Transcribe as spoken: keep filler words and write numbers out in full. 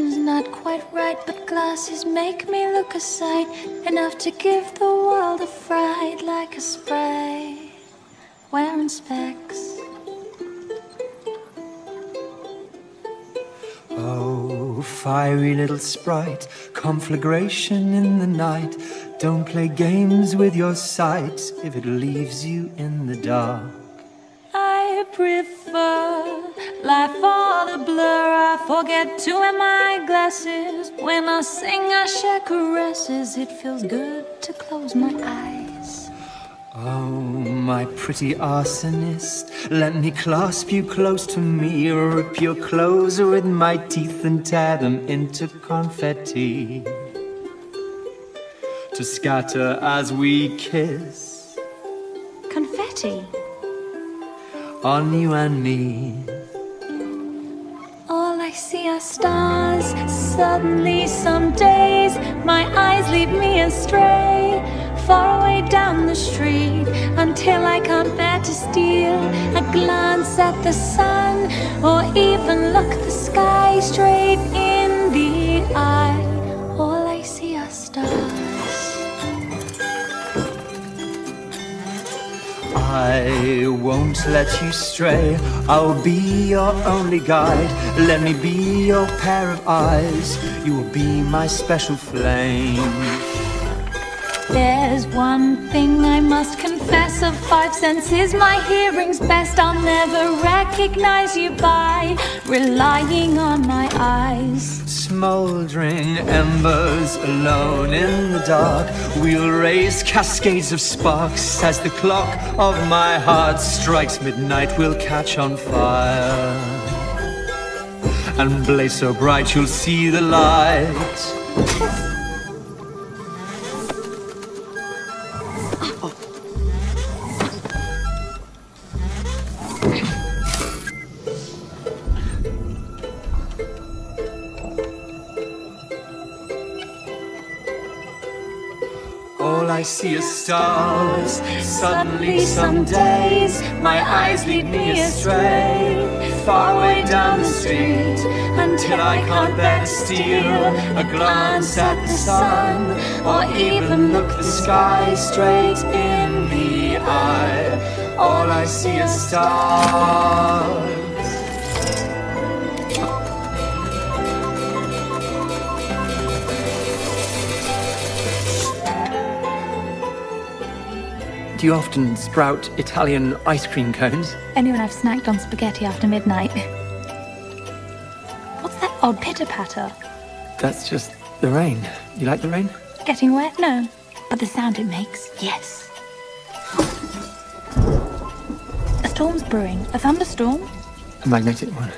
vision's not quite right, but glasses make me look aside, enough to give the world a fright, like a spray wearing specs. Oh, fiery little sprite, conflagration in the night, don't play games with your sight if it leaves you in the dark. I prefer life all the blur, I forget to wear my glasses. When I sing I share caresses, it feels good to close my eyes. Oh, my pretty arsonist, let me clasp you close to me, rip your clothes with my teeth and tear them into confetti, to scatter as we kiss. Confetti? On you and me. All I see are stars. Suddenly some days my eyes lead me astray, far away down the street, until I can't bear to steal a glance at the sun, or even look the sky straight in the eye. All I see are stars. I won't let you stray, I'll be your only guide, let me be your pair of eyes, you will be my special flame. There's one thing I must confess, of five senses my hearing's best, I'll never recognize you by relying on my eyes. Smoldering embers alone in the dark, we'll raise cascades of sparks as the clock of my heart strikes midnight, we'll catch on fire and blaze so bright you'll see the light. All I see is stars. Suddenly some days my eyes lead me astray, far away down the street, until I can't bear to steal a glance at the sun, or even look the sky straight in the eye. All I see is stars. Do you often sprout Italian ice cream cones? Only when I've snacked on spaghetti after midnight. What's that odd pitter-patter? That's just the rain. You like the rain? Getting wet? No. But the sound it makes, yes. A storm's brewing. A thunderstorm? A magnetic one.